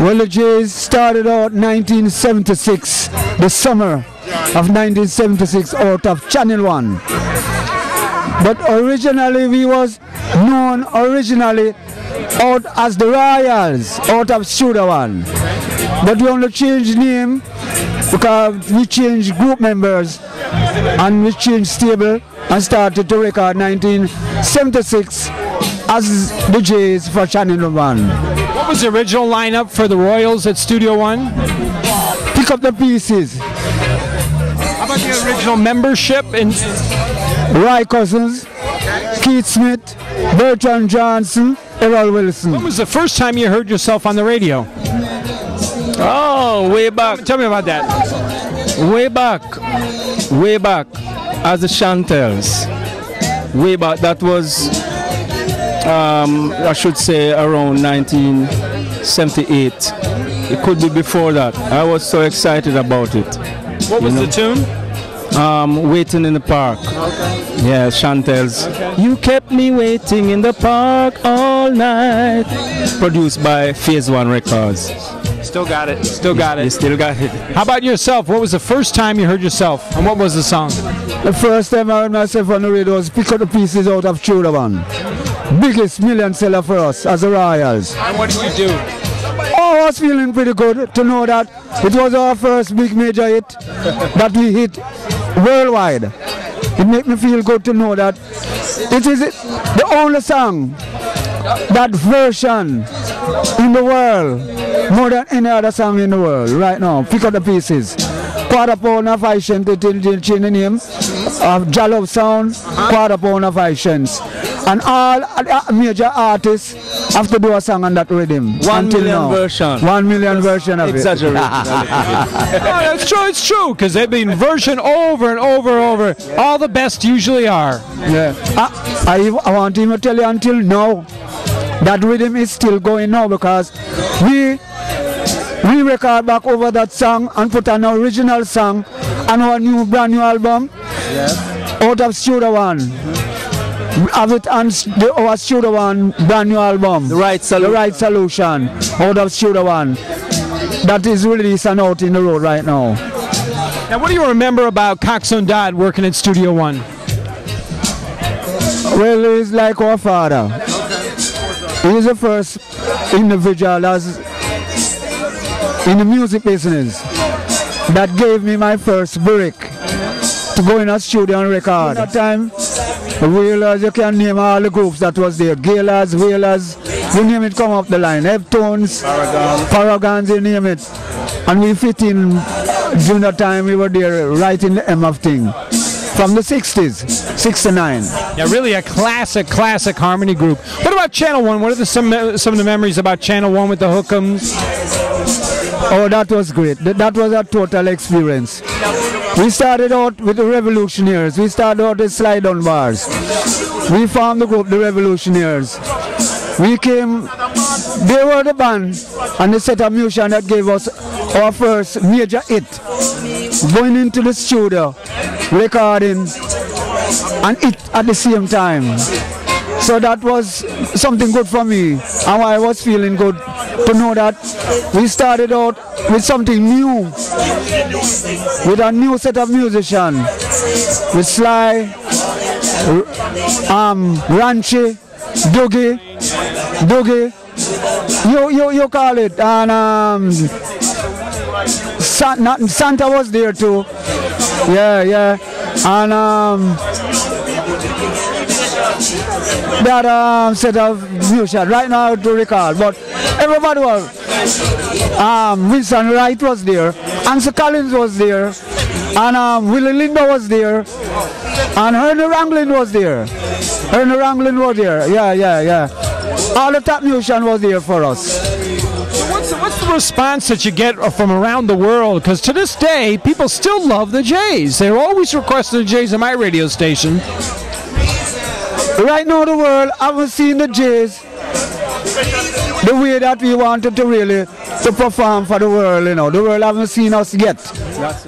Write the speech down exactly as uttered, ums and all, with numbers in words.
Well, the Jays started out nineteen seventy-six, the summer of nineteen seventy-six, out of Channel One. But originally we was known originally out as the Royals, out of Studio One. But we only changed name because we changed group members and we changed stable and started to record nineteen seventy-six as the Jays for Channel One. What was the original lineup for the Royals at Studio One? Pick up the pieces. How about the original membership? In Roy Cousins, Keith Smith, Bertrand Johnson, Errol Wilson. When was the first time you heard yourself on the radio? Oh, way back. Tell me about that. Way back. Way back. As the Chantells. Way back. That was, um, I should say, around nineteen seventy-eight. It could be before that. I was so excited about it. What was you know? the tune? Um, waiting in the park. Okay. Yeah, Chantel's. Okay. You kept me waiting in the park all night. Produced by Phase One Records. Still got it. Still got it. You still got it. How about yourself? What was the first time you heard yourself? And what was the song? The first time I heard myself on the radio was Pick Up the Pieces out of Chulavan. Biggest million seller for us as the Royals. And what did you do? Oh, I was feeling pretty good to know that it was our first big major hit that we hit worldwide. It made me feel good to know that it is the only song, that version in the world, more than any other song in the world right now. Pick Up the Pieces. Quarter pound of five cents, they change the name of Jalop Sound, quarter pound of five cents. And all major artists have to do a song on that rhythm. One Until million now. version. One million yes. version of Exaggerate. it. No, it's true, it's true, because they've been version over and over and over. Yeah. All the best usually are. Yeah. I, I, I want to tell you until now, that rhythm is still going now because we we record back over that song and put an original song on our new brand new album yeah. out of Studio One. We have it on the, our Studio One brand new album. The Right Solution. The Right Solution out of Studio One. That is released and out in the road right now. Now, what do you remember about Coxsone Dodd working at Studio One? Well, he's like our father. He is the first individual as in the music business that gave me my first break to go in a studio and record. At that time, Wheelers, you can name all the groups that was there. Gailers, Wheelers, you name it, come up the line. Heptones, Paragons, you name it. And we fit in during that time we were there right in the M of thing. From the sixties, sixty-nine. Yeah, really a classic, classic harmony group. What about Channel One? What are the, some some of the memories about Channel One with the Hookums? Oh, that was great. That was a total experience. We started out with the Revolutionaries. We started out with Slide Down Bars. We formed the group, the Revolutionaries. We came, they were the band and the set of musicians that gave us our first major hit. Going into the studio, recording, and it at the same time. So that was something good for me, and I was feeling good to know that we started out with something new, with a new set of musicians, with Sly, um, Ranchi, Doogie, Doogie, you, you, you call it, and um, Santa, Santa was there too. Yeah, yeah. And um, that um, set of musicians right now to recall. But everybody was. Um, Winston Wright was there. Ansel Collins was there. And um, Willie Linda was there. And Ernie Ranglin was there. Ernie Ranglin was there. Yeah, yeah, yeah. All the top musicians was there for us. What's the response that you get from around the world? Because to this day, people still love the Jays. They're always requesting the Jays on my radio station. Right now, the world haven't seen the Jays the way that we wanted to really to perform for the world. You know, the world haven't seen us yet.